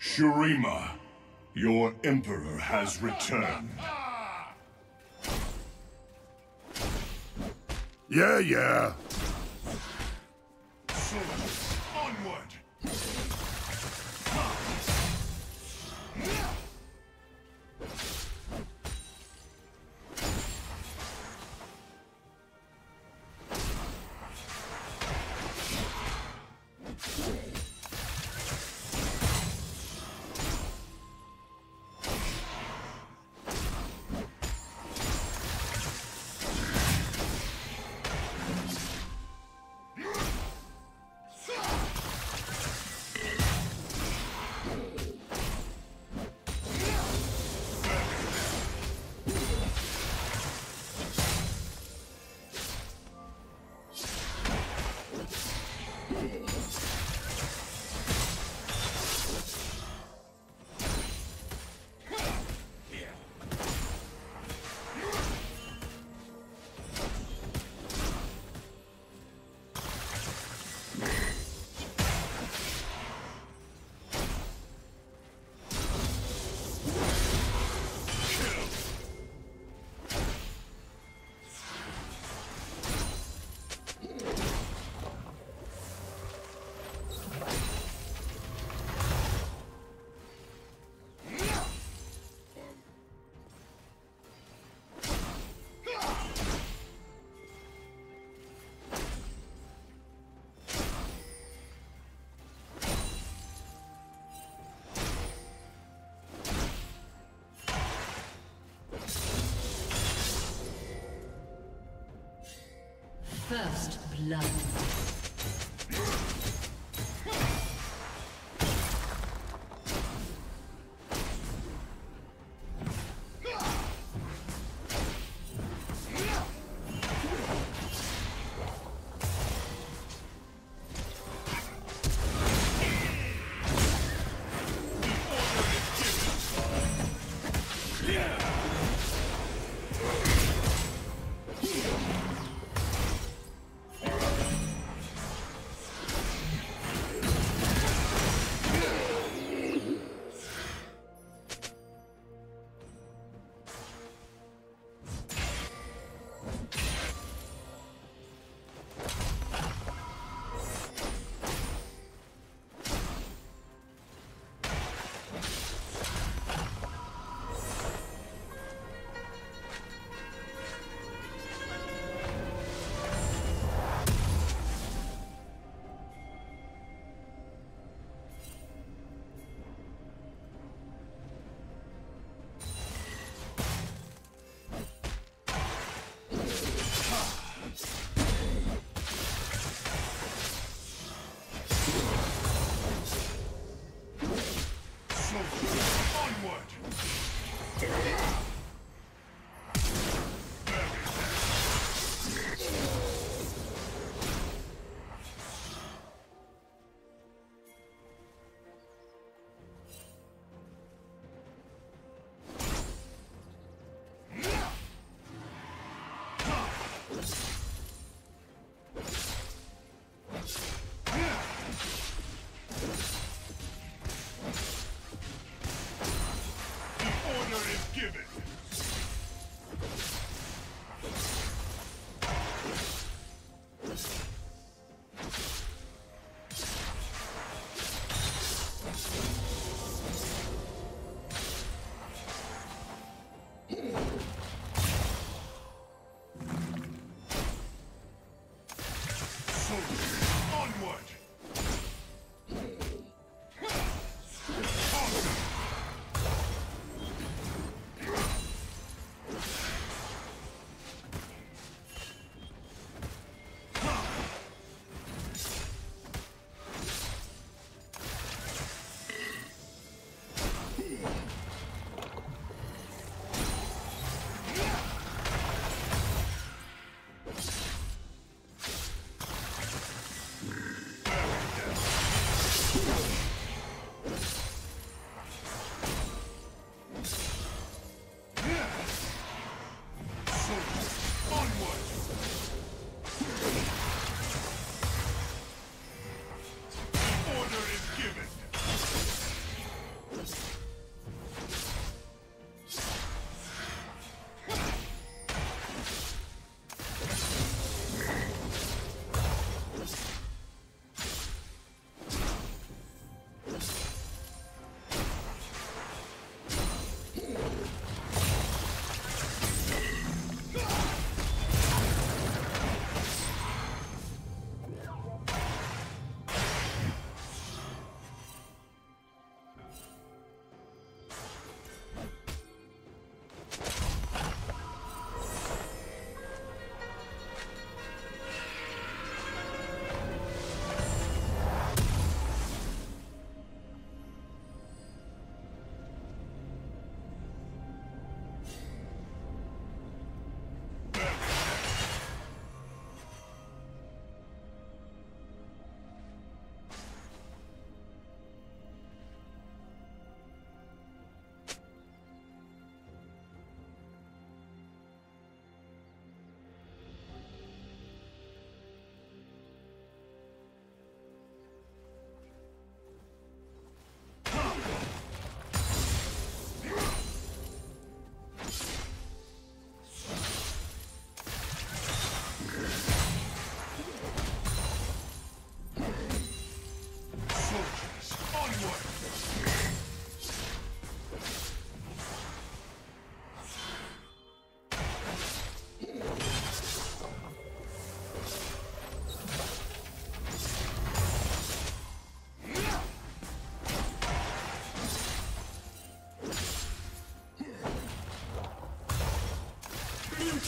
Shurima, your emperor has returned. Yeah. Soldiers, onward! First blood.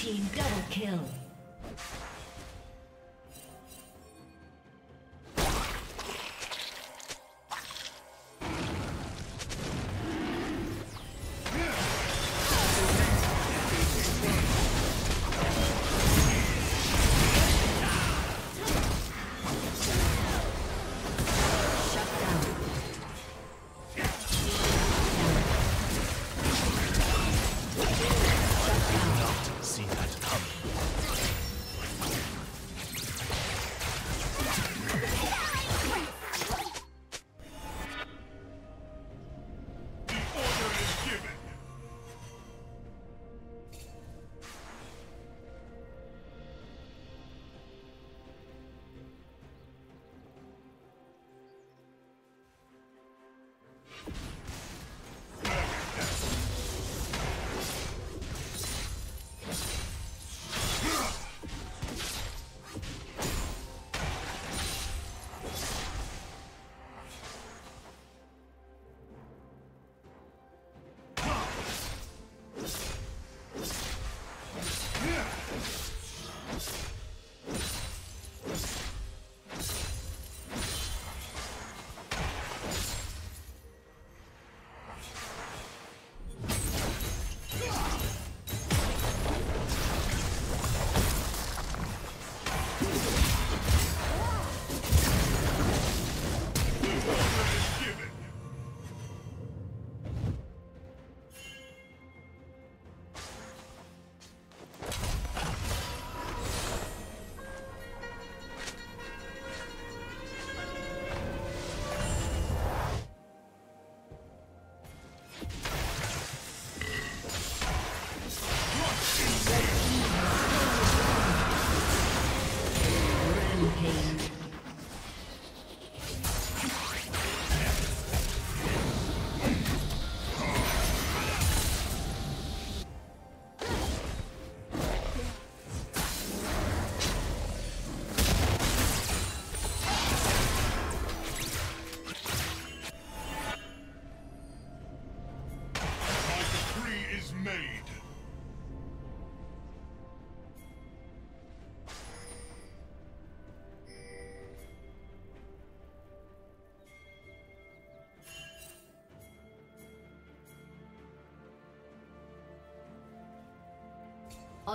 team double kill.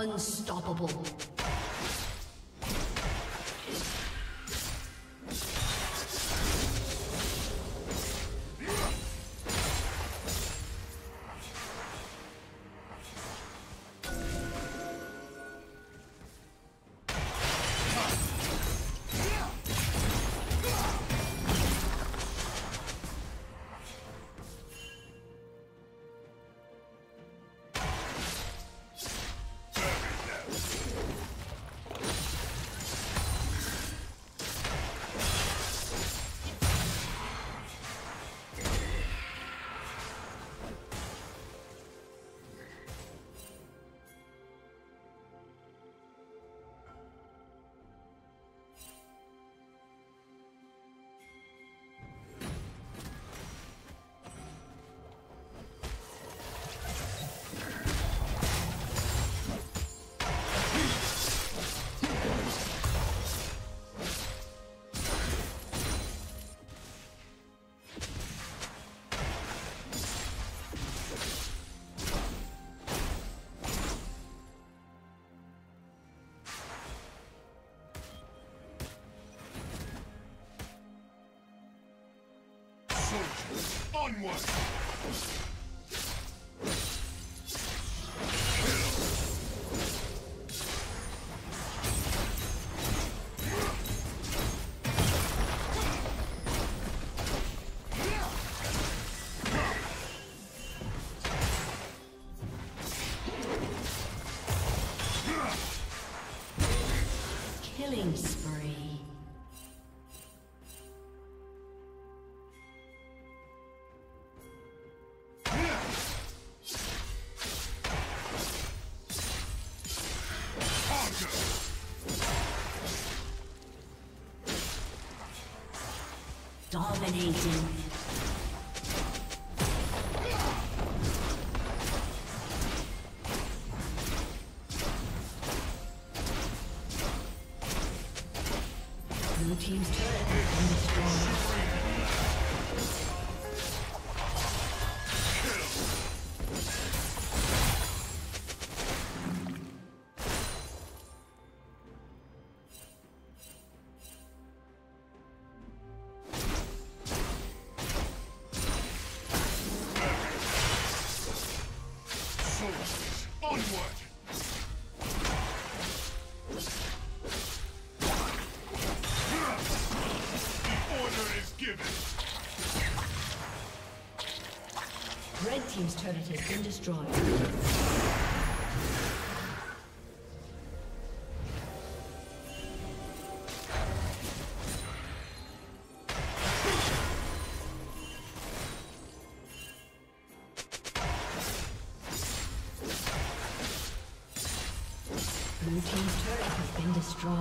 Unstoppable. Onward! Killing spree. Dominating. Blue team's turret has been destroyed. Team's turret has been destroyed.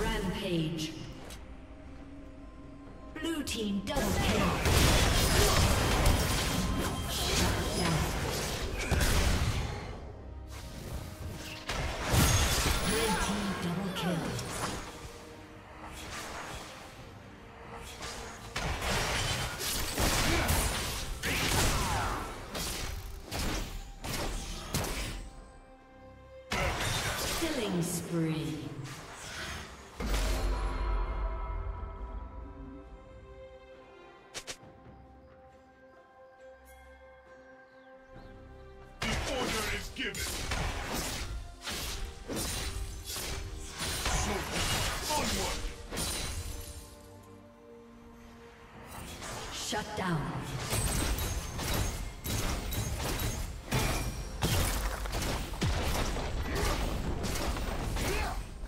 Rampage. Blue team double kill. Shut down. Red team double kill. Killing spree. Shut down.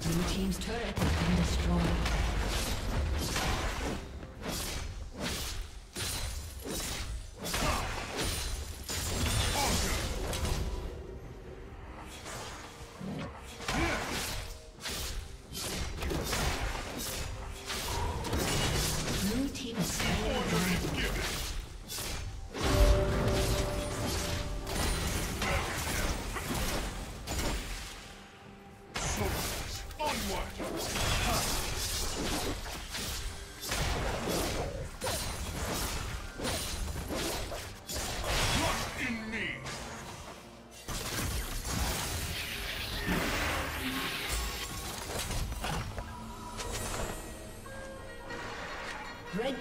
Blue team's turret has been destroyed. Red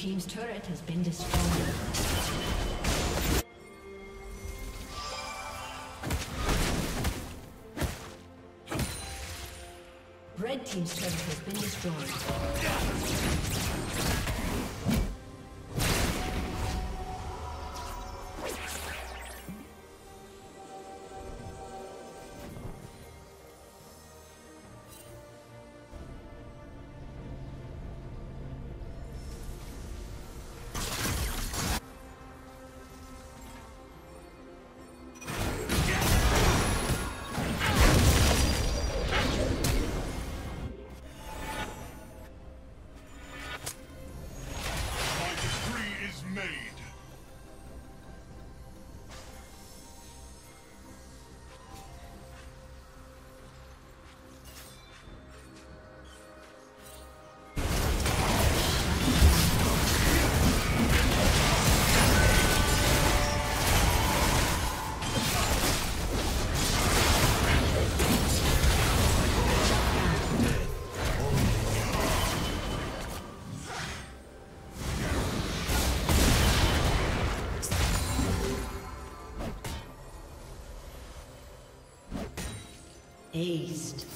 Team's turret has been destroyed. Red team's turret has been destroyed. Aced.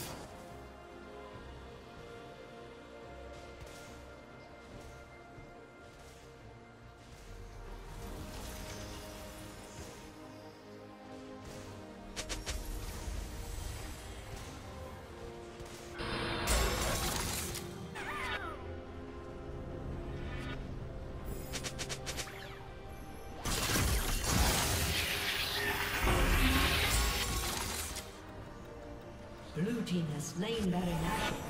Team has slain Baron Nashor.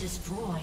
Destroyed.